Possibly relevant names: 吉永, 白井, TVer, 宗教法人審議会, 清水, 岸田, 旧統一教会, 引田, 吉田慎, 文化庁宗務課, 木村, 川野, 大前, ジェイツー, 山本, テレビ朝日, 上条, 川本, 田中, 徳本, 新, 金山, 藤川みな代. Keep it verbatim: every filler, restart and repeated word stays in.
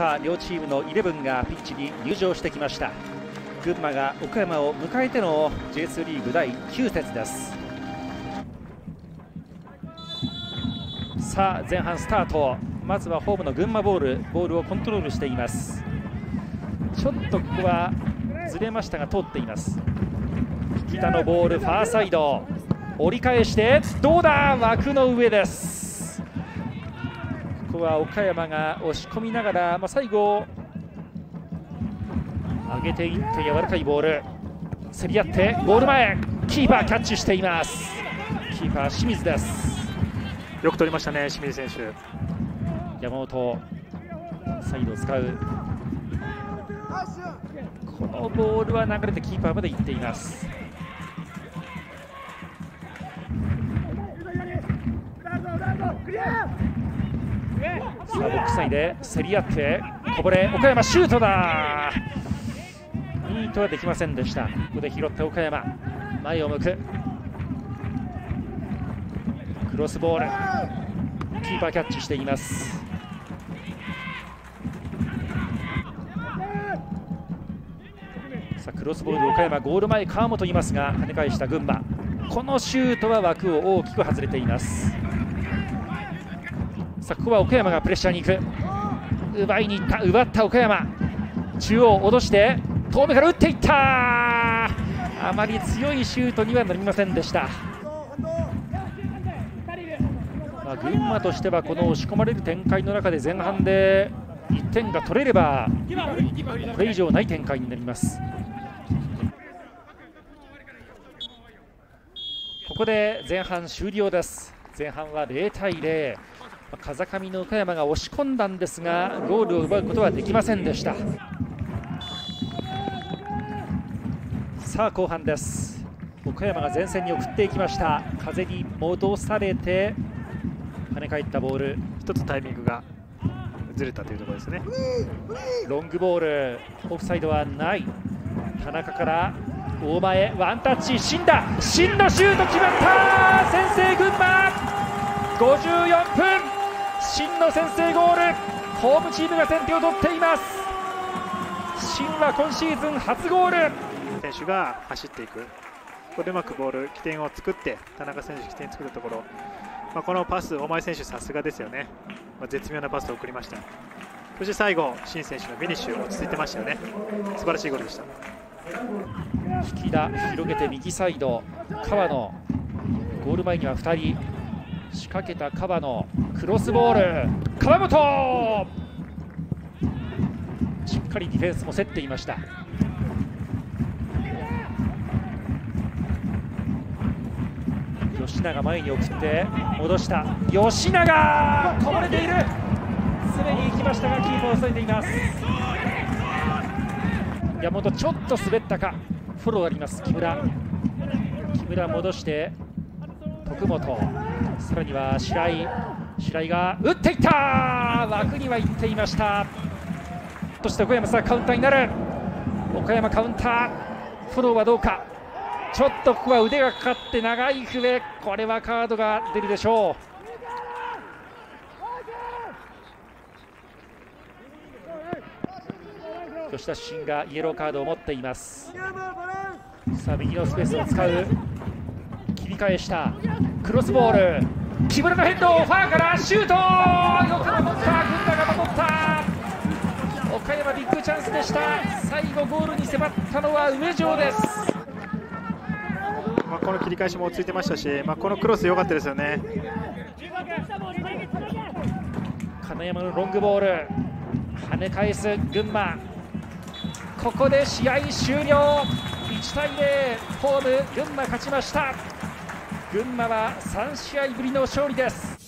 さあ両チームのイレブンがピッチに入場してきました。群馬が岡山を迎えての ジェイツー リーグだいきゅう節です。さあ前半スタート、まずはホームの群馬ボールボールをコントロールしています。ちょっとここはずれましたが通っています。引田のボールファーサイド、折り返してどうだ、枠の上です。ここは岡山が押し込みながら、まあ、最後上げていって柔らかいボール競り合ってゴール前、キーパーキャッチしています。キーパー清水です。よく取りましたね清水選手。山本サイドを使う、このボールは流れてキーパーまで行っています。さあボックス内で競り合ってこぼれ、岡山シュートだ、いいとはできませんでした。ここで拾った岡山、前を向くクロスボール、キーパーキャッチしています。さあクロスボール岡山、ゴール前川本いますが跳ね返した群馬、このシュートは枠を大きく外れています。さあここは岡山がプレッシャーに行く、奪いに行った、奪った岡山、中央を脅して遠目から打っていった、あまり強いシュートにはなりませんでした。まあ、群馬としてはこの押し込まれる展開の中で前半でいってんが取れればこれ以上ない展開になります。ここで前半終了です。前半はゼロ対ゼロ、風上の岡山が押し込んだんですがゴールを奪うことはできませんでした。さあ後半です。岡山が前線に送っていきました。風に戻されて跳ね返ったボール、一つタイミングがずれたというところですね。ロングボール、オフサイドはない。田中から大前、ワンタッチ、新田新のシュート決まった、先制群馬、ごじゅうよんぷん新の先制ゴール、ホームチームが先手を取っています。新は今シーズン初ゴール、選手が走っていく、ここでうまくボール起点を作って田中選手起点作るところ、まあ、このパス、大前選手さすがですよね。まあ、絶妙なパスを送りました。そして最後、新選手のフィニッシュ落ち着いてましたよね。素晴らしいゴールでした。引田広げて右サイド、川野、ゴール前にはふたり、仕掛けた川野、クロスボール、川本、しっかりディフェンスも競っていました。吉永前に送って戻した、吉永こぼれている、すべに行きましたがキーパーを抑えています。山本ちょっと滑ったか、フォローあります。木村木村戻して徳本、さらには白井白井が打っていった、枠には行っていました。そして岡山、さあカウンターになる、岡山カウンター、フォローはどうか、ちょっとここは腕がかかって長い笛、これはカードが出るでしょう。吉田慎がイエローカードを持っています。さあ右のスペースを使う、切り返したクロスボール、木村のヘッド、ファーからシュート、よく守った、群馬が守った、岡山ビッグチャンスでした。最後ゴールに迫ったのは上条です。まあこの切り返しも落ち着いてましたし、まあ、このクロス良かったですよね。金山のロングボール、跳ね返す群馬、ここで試合終了、いち対ゼロ、ホーム群馬勝ちました。群馬はさん試合ぶりの勝利です。